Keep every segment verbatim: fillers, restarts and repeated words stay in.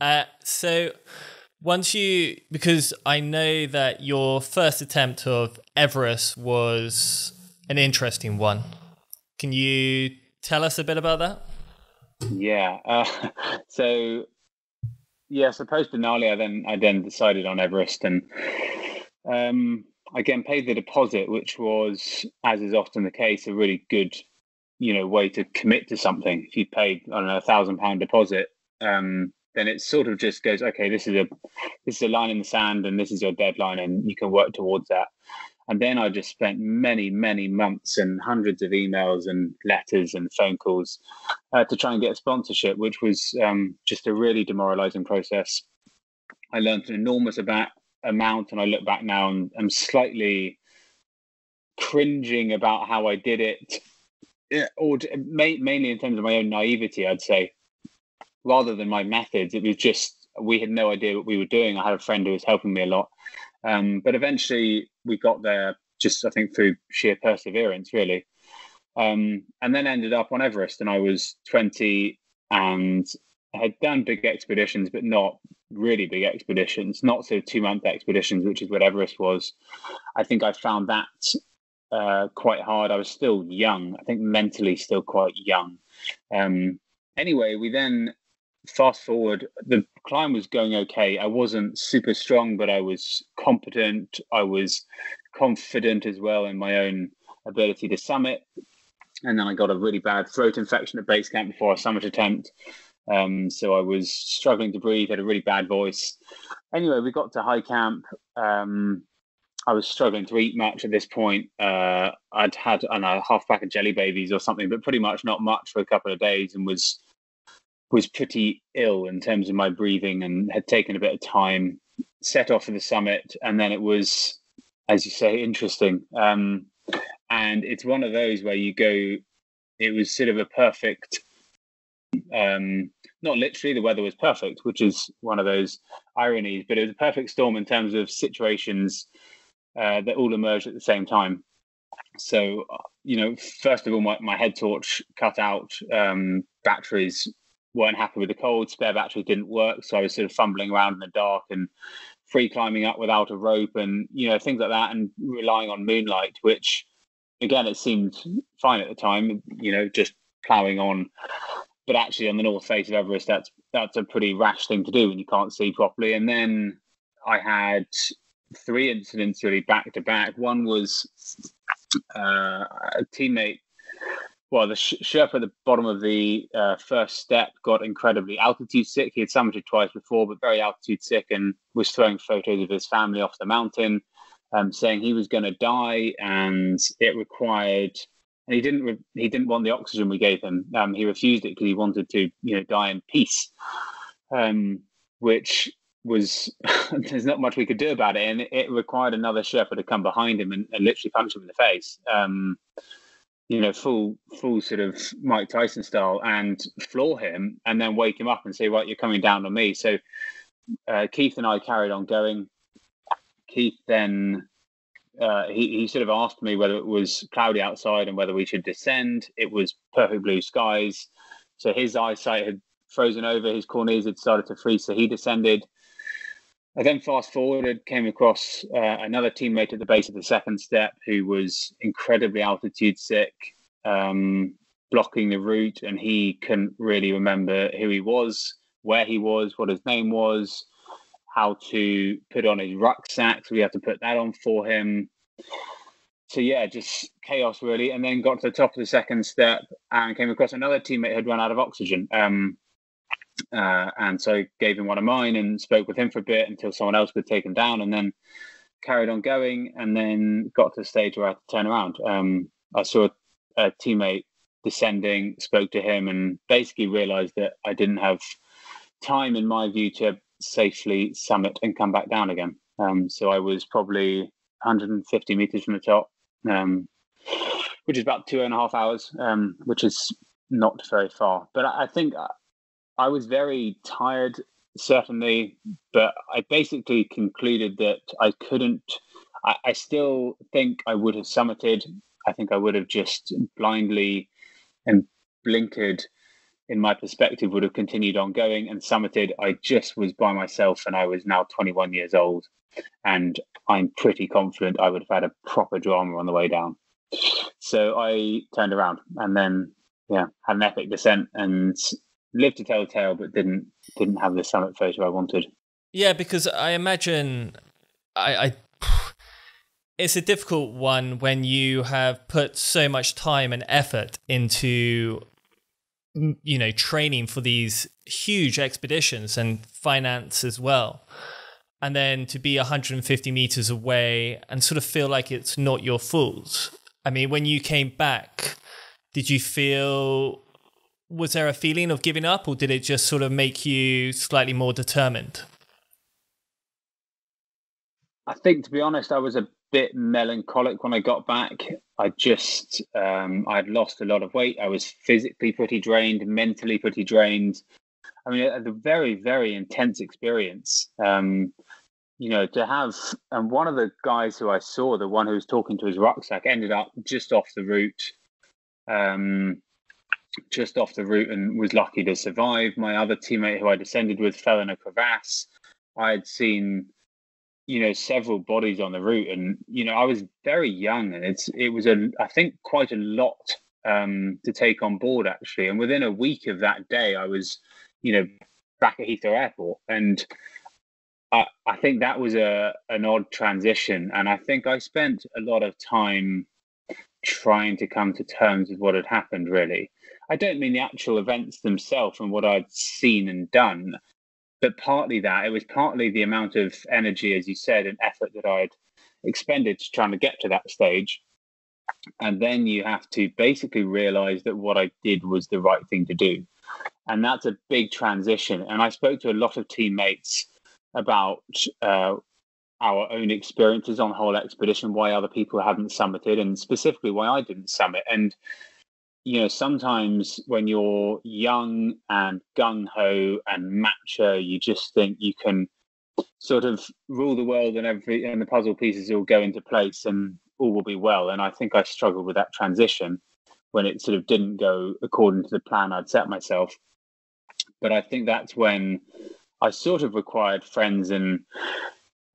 Uh, so once you, because I know that your first attempt of Everest was an interesting one. Can you tell us a bit about that? Yeah. Uh, so yeah, so post Denali, I then I then decided on Everest, and um, again paid the deposit, which was, as is often the case, a really good, you know, way to commit to something. If you paid, I don't know, a thousand pound deposit, um, then it sort of just goes, okay, this is a this is a line in the sand, and this is your deadline, and you can work towards that. And then I just spent many, many months and hundreds of emails and letters and phone calls uh, to try and get a sponsorship, which was um, just a really demoralizing process. I learned an enormous about, amount, and I look back now and I'm slightly cringing about how I did it, or ma- mainly in terms of my own naivety, I'd say, rather than my methods. It was just, we had no idea what we were doing. I had a friend who was helping me a lot. Um, but eventually we got there just, I think, through sheer perseverance, really. Um, and then ended up on Everest, and I was twenty and I had done big expeditions, but not really big expeditions, not so two-month expeditions, which is what Everest was. I think I found that uh, quite hard. I was still young, I think mentally still quite young. Um, anyway, we then... fast forward, the climb was going okay. I wasn't super strong, but I was competent. I was confident as well in my own ability to summit. And then I got a really bad throat infection at base camp before a summit attempt. Um, so I was struggling to breathe, had a really bad voice. Anyway, we got to high camp. Um, I was struggling to eat much at this point. Uh, I'd had, I don't know, a half pack of Jelly Babies or something, but pretty much not much for a couple of days, and was was pretty ill in terms of my breathing, and had taken a bit of time, set off for the summit. And then it was, as you say, interesting. Um, and it's one of those where you go, it was sort of a perfect, um, not literally, the weather was perfect, which is one of those ironies, but it was a perfect storm in terms of situations uh, that all emerged at the same time. So, you know, first of all, my, my head torch cut out, um, batteries weren't happy with the cold, spare battery didn't work, so I was sort of fumbling around in the dark and free climbing up without a rope and, you know, things like that, and relying on moonlight, which again, it seemed fine at the time, you know, just ploughing on. But actually, on the north face of Everest, that's that's a pretty rash thing to do when you can't see properly. And then I had three incidents really back to back. One was uh, a teammate. Well, the sh- Sherpa at the bottom of the uh, first step got incredibly altitude sick. He had summited twice before, but very altitude sick, and was throwing photos of his family off the mountain, um, saying he was going to die, and it required. And he didn't. Re- he didn't want the oxygen we gave him. Um, he refused it because he wanted to, you know, die in peace. Um, which was there's not much we could do about it, and it required another Sherpa to come behind him and, and literally punch him in the face. Um, you know, full, full sort of Mike Tyson style, and floor him and then wake him up and say, right, you're coming down on me. So uh, Keith and I carried on going. Keith then, uh, he, he sort of asked me whether it was cloudy outside and whether we should descend. It was perfect blue skies. So his eyesight had frozen over, his corneas had started to freeze, so he descended. I then fast forwarded, came across uh, another teammate at the base of the second step who was incredibly altitude sick, um, blocking the route, and he couldn't really remember who he was, where he was, what his name was, how to put on his rucksack. So we had to put that on for him. So yeah, just chaos really. And then got to the top of the second step and came across another teammate who had run out of oxygen. Um, Uh, and so I gave him one of mine and spoke with him for a bit until someone else could take him down, and then carried on going, and then got to the stage where I had to turn around. Um, I saw a, a teammate descending, spoke to him, and basically realized that I didn't have time, in my view, to safely summit and come back down again. Um, so I was probably one hundred fifty meters from the top, um, which is about two and a half hours, um, which is not very far. But I, I think... I, I was very tired, certainly, but I basically concluded that I couldn't, I, I still think I would have summited. I think I would have just blindly and blinkered in my perspective, would have continued on going and summited. I just was by myself, and I was now twenty-one years old, and I'm pretty confident I would have had a proper drama on the way down. So I turned around and then, yeah, had an epic descent and lived to tell the tale, but didn't didn't have the summit photo I wanted. Yeah, because I imagine I, I it's a difficult one when you have put so much time and effort into, you know, training for these huge expeditions and finance as well. And then to be one hundred fifty meters away and sort of feel like it's not your fault. I mean, when you came back, did you feel, was there a feeling of giving up, or did it just sort of make you slightly more determined? I think, to be honest, I was a bit melancholic when I got back. I just, um, I'd lost a lot of weight. I was physically pretty drained, mentally pretty drained. I mean, a, a very, very intense experience. Um, you know, to have, and one of the guys who I saw, the one who was talking to his rucksack, ended up just off the route, um, just off the route and was lucky to survive. My other teammate who I descended with fell in a crevasse. I had seen, you know, several bodies on the route, and, you know, I was very young, and it's, it was a, I think quite a lot, um, to take on board, actually. And within a week of that day, I was, you know, back at Heathrow Airport. And I, I think that was a an odd transition. And I think I spent a lot of time trying to come to terms with what had happened, really. I don't mean the actual events themselves and what I'd seen and done, but partly that. It was partly the amount of energy, as you said, and effort that I'd expended to trying to get to that stage. And then you have to basically realize that what I did was the right thing to do. And that's a big transition. And I spoke to a lot of teammates about uh, our own experiences on the whole expedition, why other people hadn't summited, and specifically why I didn't summit. And, you know, sometimes when you're young and gung-ho and macho, you just think you can sort of rule the world, and every and the puzzle pieces all go into place and all will be well. And I think I struggled with that transition when it sort of didn't go according to the plan I'd set myself. But I think that's when I sort of required friends and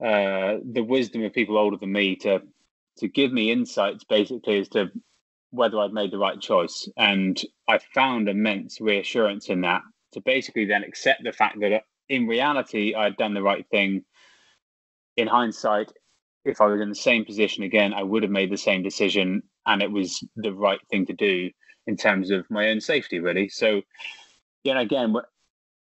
uh, the wisdom of people older than me to to give me insights, basically, as to whether I'd made the right choice. And I found immense reassurance in that, to basically then accept the fact that in reality, I'd done the right thing. In hindsight, if I was in the same position again, I would have made the same decision, and it was the right thing to do in terms of my own safety, really. So, you know, again,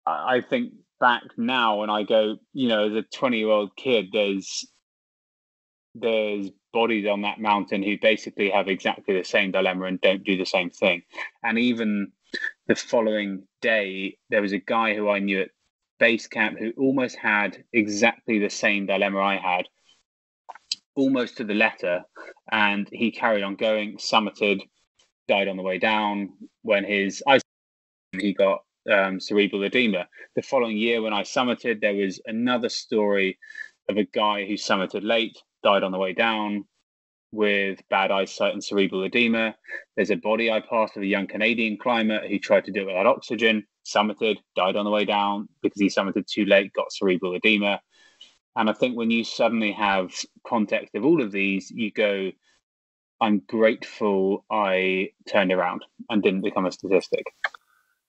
I think back now and I go, you know, as a twenty-year-old kid, there's there's bodies on that mountain who basically have exactly the same dilemma and don't do the same thing. And even the following day, there was a guy who I knew at base camp who almost had exactly the same dilemma I had, almost to the letter, and he carried on going, summited, died on the way down when his eyes, he got um, cerebral edema. The following year when I summited, there was another story of a guy who summited late, died on the way down with bad eyesight and cerebral edema. There's a body I passed of a young Canadian climber who tried to do it without oxygen, summited, died on the way down because he summited too late, got cerebral edema. And I think when you suddenly have context of all of these, you go, I'm grateful I turned around and didn't become a statistic.